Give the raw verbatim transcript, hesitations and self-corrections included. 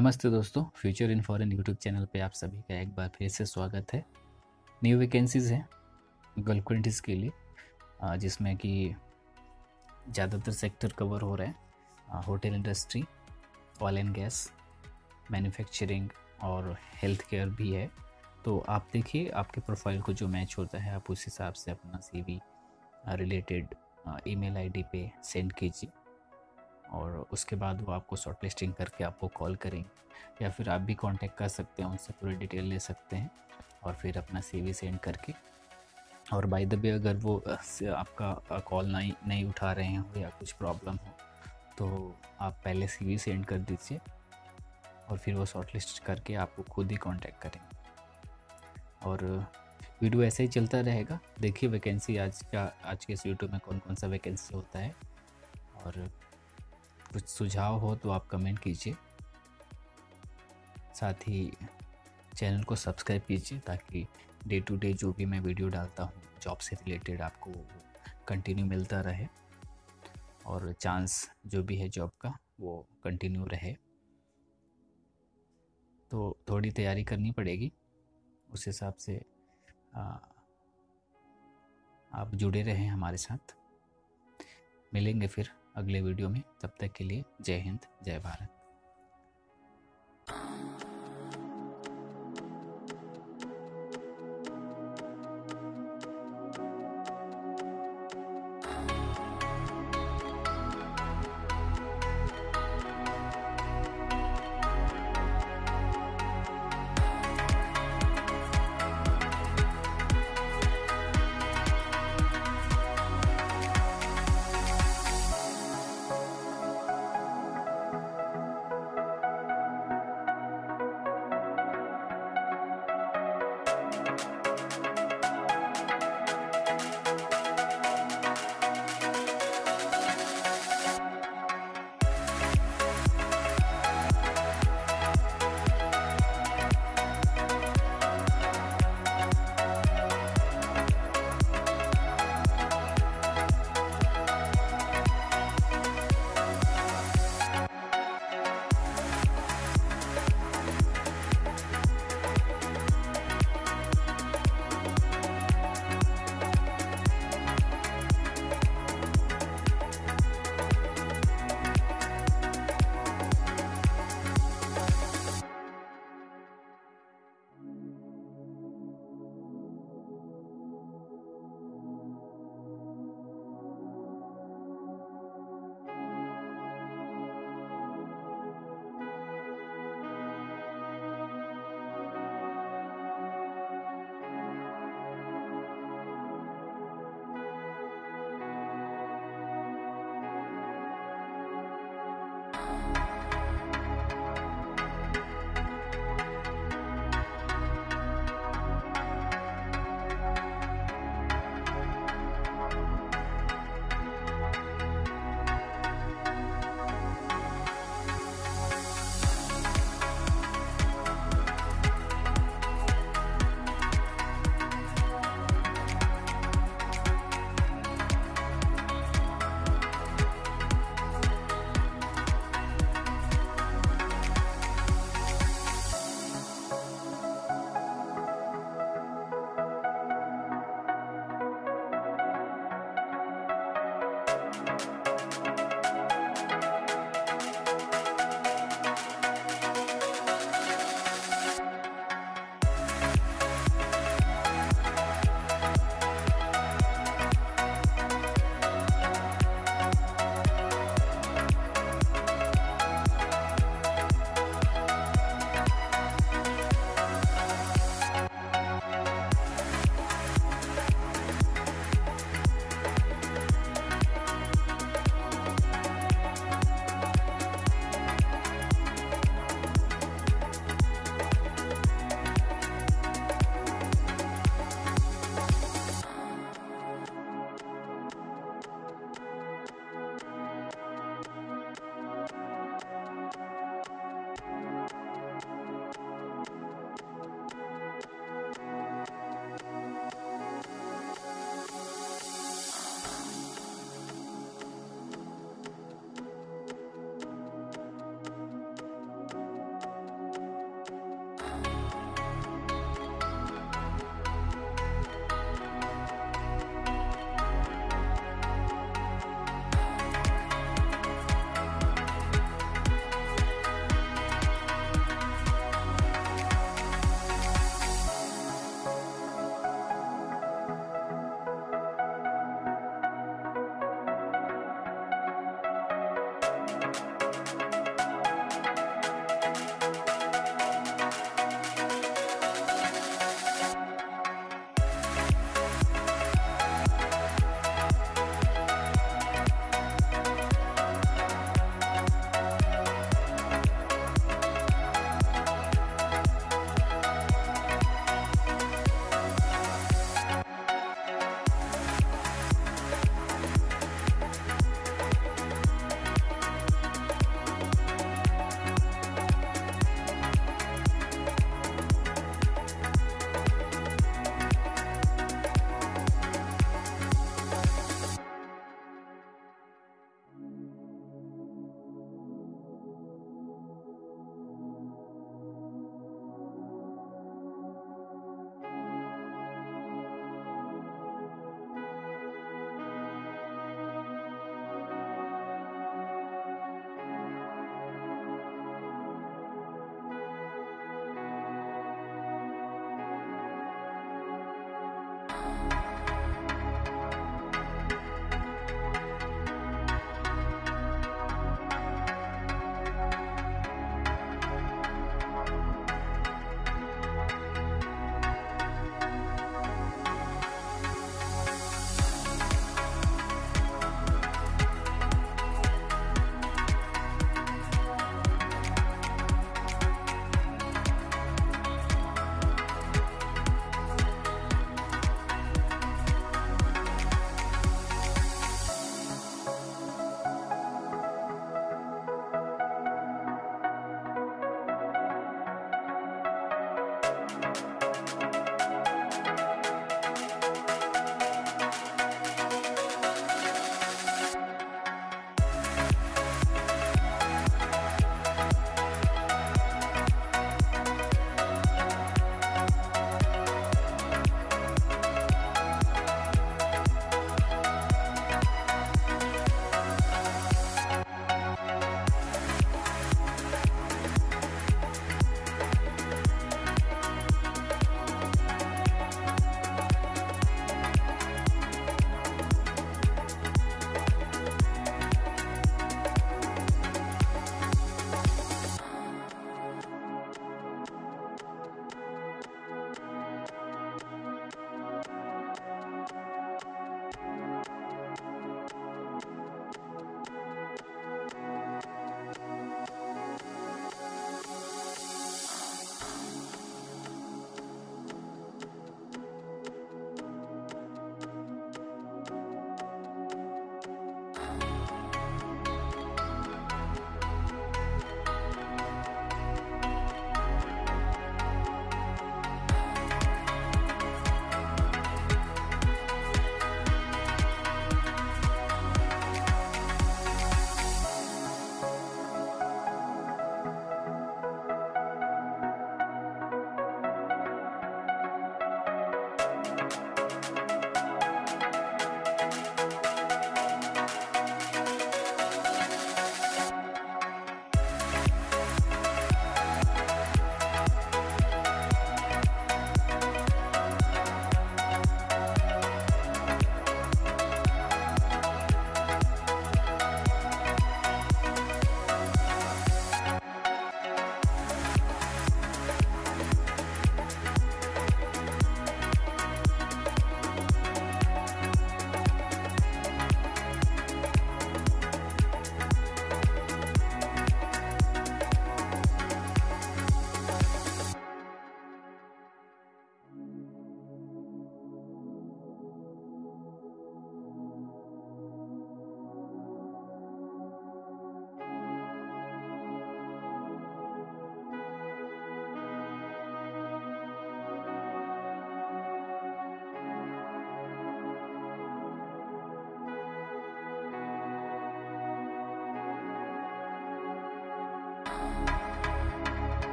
नमस्ते दोस्तों, future in foreign YouTube channel पे आप सभी का एक बार फिर से स्वागत है। न्यू वैकेंसीज़ हैं गल्फ कंट्रीज़ के लिए, जिसमें कि ज़्यादातर सेक्टर कवर हो रहे हैं। Hotel industry, oil and gas, manufacturing और हेल्थ केयर भी है। तो आप देखिए, आपके प्रोफाइल को जो मैच होता है आप उस हिसाब से अपना C V related email I D पे सेंड कीजिए और उसके बाद वो आपको शॉर्ट लिस्टिंग करके आपको कॉल करेंगे, या फिर आप भी कांटेक्ट कर सकते हैं, उनसे पूरी डिटेल ले सकते हैं और फिर अपना सीवी सेंड करके। और बाय द वे, अगर वो आपका कॉल नहीं नहीं उठा रहे हैं या कुछ प्रॉब्लम हो तो आप पहले सीवी सेंड कर दीजिए और फिर वो शॉर्ट लिस्ट करके आपको खुद ही कॉन्टेक्ट करेंगे। और वीडियो ऐसे ही चलता रहेगा। देखिए वैकेंसी आज का आज के इस यूट्यूब में कौन कौन सा वैकेंसी होता है, और कुछ सुझाव हो तो आप कमेंट कीजिए। साथ ही चैनल को सब्सक्राइब कीजिए ताकि डे टू डे जो भी मैं वीडियो डालता हूँ जॉब से रिलेटेड आपको कंटिन्यू मिलता रहे और चांस जो भी है जॉब का वो कंटिन्यू रहे। तो थोड़ी तैयारी करनी पड़ेगी, उस हिसाब से आ, आप जुड़े रहें हमारे साथ। मिलेंगे फिर अगले वीडियो में, तब तक के लिए जय हिंद, जय भारत।